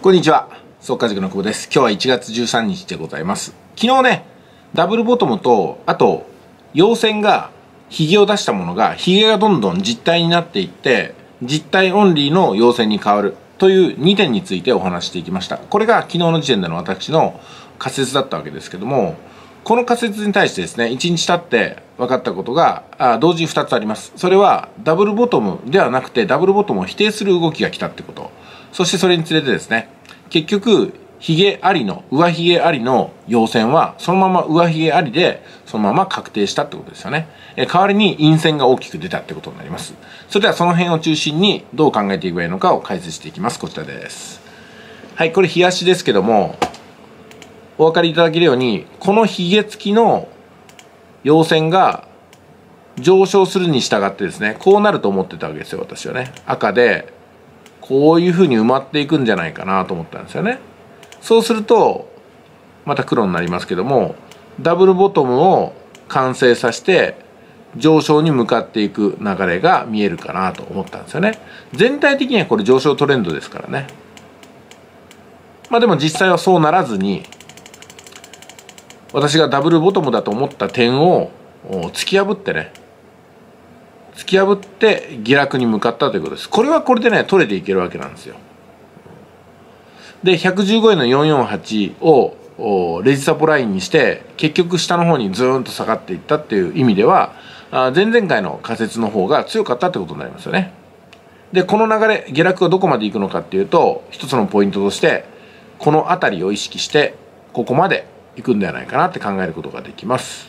こんにちは、速稼塾の久保です。今日は1月13日でございます。昨日ね、ダブルボトムと、あと、陽線が、ヒゲを出したものが、ヒゲがどんどん実体になっていって、実体オンリーの陽線に変わるという2点についてお話していきました。これが昨日の時点での私の仮説だったわけですけども、この仮説に対してですね、1日経って分かったことが、同時に2つあります。それは、ダブルボトムではなくて、ダブルボトムを否定する動きが来たってこと。そしてそれにつれてですね、結局、ヒゲありの、上ヒゲありの陽線は、そのまま上ヒゲありで、そのまま確定したってことですよね。代わりに陰線が大きく出たってことになります。それではその辺を中心にどう考えていけばいいのかを解説していきます。こちらです。はい、これ日足ですけども、お分かりいただけるように、このヒゲ付きの陽線が上昇するに従ってですね、こうなると思ってたわけですよ、私はね。赤で、こういう風に埋まっていくんじゃないかなと思ったんですよね。そうすると、また黒になりますけども、ダブルボトムを完成させて、上昇に向かっていく流れが見えるかなと思ったんですよね。全体的にはこれ上昇トレンドですからね。まあでも実際はそうならずに、私がダブルボトムだと思った点を突き破ってね、突き破って下落に向かったということです。これはこれでね、取れていけるわけなんですよ。で、115円の448をレジサポラインにして、結局下の方にズーンと下がっていったっていう意味では、前々回の仮説の方が強かったってことになりますよね。で、この流れ、下落がどこまで行くのかっていうと、一つのポイントとして、この辺りを意識して、ここまで行くんではないかなって考えることができます。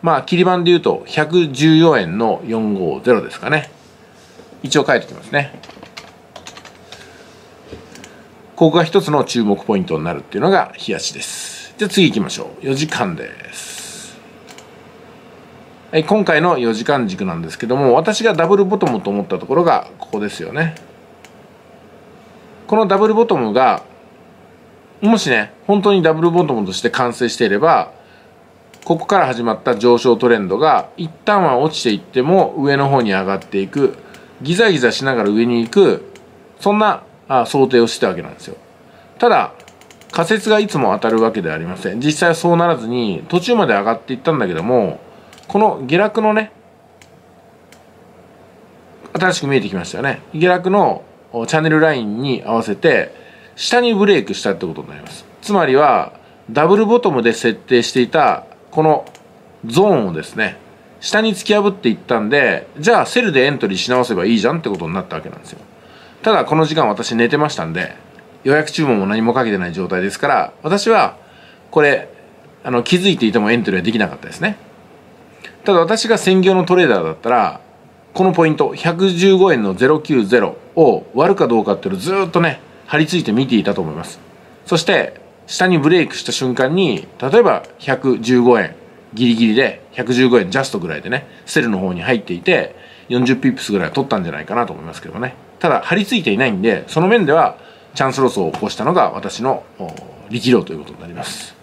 まあ、切り板で言うと、114円の450ですかね。一応書いておきますね。ここが一つの注目ポイントになるっていうのが、日足です。じゃあ次行きましょう。4時間です。はい、今回の4時間軸なんですけども、私がダブルボトムと思ったところが、ここですよね。このダブルボトムが、もしね、本当にダブルボトムとして完成していれば、ここから始まった上昇トレンドが一旦は落ちていっても上の方に上がっていく、ギザギザしながら上に行く、そんな想定をしてたわけなんですよ。ただ仮説がいつも当たるわけではありません。実際はそうならずに途中まで上がっていったんだけども、この下落のね、新しく見えてきましたよね。下落のチャンネルラインに合わせて下にブレイクしたってことになります。つまりはダブルボトムで設定していたこのゾーンをですね、下に突き破っていったんで、じゃあセルでエントリーし直せばいいじゃんってことになったわけなんですよ。ただこの時間私寝てましたんで、予約注文も何もかけてない状態ですから、私はこれ、気づいていてもエントリーはできなかったですね。ただ私が専業のトレーダーだったら、このポイント、115円の090を割るかどうかっていうのをずっとね、張り付いて見ていたと思います。そして、下にブレイクした瞬間に、例えば115円ギリギリで115円ジャストぐらいでね、セルの方に入っていて40ピップスぐらい取ったんじゃないかなと思いますけどもね。ただ張り付いていないんで、その面ではチャンスロスを起こしたのが私の力量ということになります。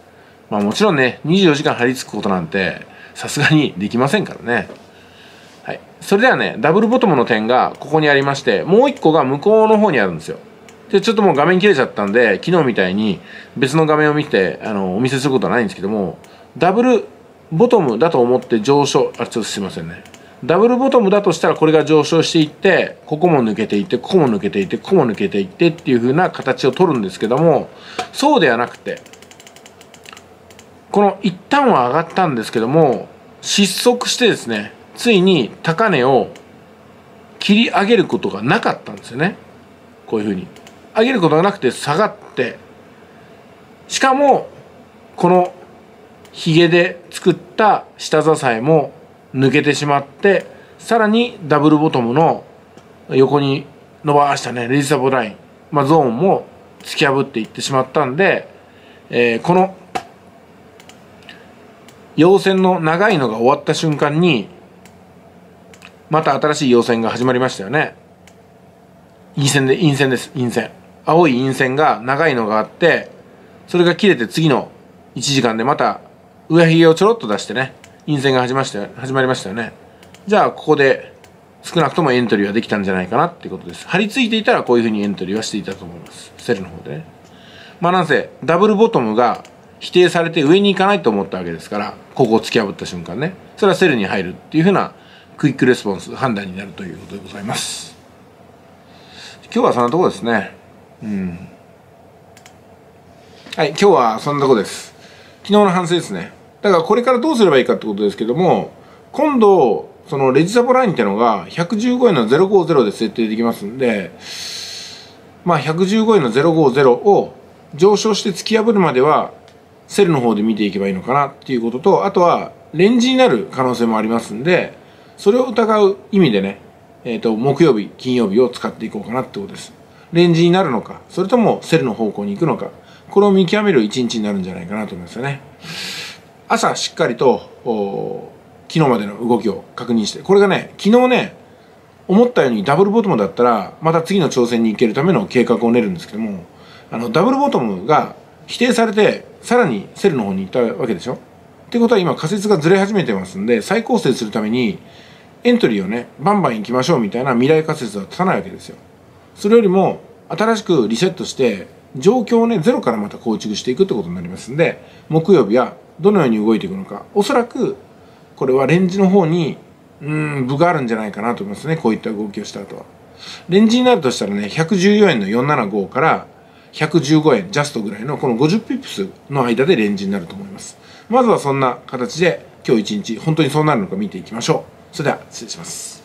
まあもちろんね、24時間張り付くことなんてさすがにできませんからね。はい、それではね、ダブルボトムの点がここにありまして、もう一個が向こうの方にあるんですよ。で、ちょっともう画面切れちゃったんで、昨日みたいに別の画面を見て、お見せすることはないんですけども、ダブルボトムだと思って上昇、ちょっとすいませんね。ダブルボトムだとしたらこれが上昇していって、ここも抜けていって、ここも抜けていって、ここも抜けていってっていう風な形を取るんですけども、そうではなくて、この一旦は上がったんですけども、失速してですね、ついに高値を切り上げることがなかったんですよね。こういう風に。上げることがなくて下がって、しかも、このヒゲで作った下支えも抜けてしまって、さらにダブルボトムの横に伸ばしたね、レジサポライン、まあゾーンも突き破っていってしまったんで、この、陽線の長いのが終わった瞬間に、また新しい陽線が始まりましたよね。陰線です、陰線。青い陰線が長いのがあって、それが切れて次の1時間でまた上髭をちょろっと出してね、陰線が始まりましたよね。じゃあ、ここで少なくともエントリーはできたんじゃないかなっていうことです。張り付いていたらこういう風にエントリーはしていたと思います。セルの方でね。まあなんせダブルボトムが否定されて上に行かないと思ったわけですから、ここを突き破った瞬間ね、それはセルに入るっていうふうなクイックレスポンス判断になるということでございます。今日はそんなとこですね。はい、今日はそんなとこです。昨日の反省ですね。だからこれからどうすればいいかってことですけども、今度そのレジサポラインっていうのが115円の050で設定できますんで、まあ115円の050を上昇して突き破るまではセルの方で見ていけばいいのかなっていうことと、あとはレンジになる可能性もありますんで、それを疑う意味でね、木曜日金曜日を使っていこうかなってことです。レンジになるのか、それともセルの方向に行くのか、これを見極める一日になるんじゃないかなと思いますよね。朝しっかりと昨日までの動きを確認して、これがね、昨日ね思ったようにダブルボトムだったらまた次の挑戦に行けるための計画を練るんですけども、ダブルボトムが否定されてさらにセルの方に行ったわけでしょ。ってことは今仮説がずれ始めてますんで、再構成するためにエントリーをねバンバン行きましょうみたいな未来仮説は立たないわけですよ。それよりも新しくリセットして状況をねゼロからまた構築していくってことになりますんで、木曜日はどのように動いていくのか、おそらくこれはレンジの方に分があるんじゃないかなと思いますね。こういった動きをした後はレンジになるとしたらね、114円の475から115円ジャストぐらいのこの50ピップスの間でレンジになると思います。まずはそんな形で今日一日本当にそうなるのか見ていきましょう。それでは失礼します。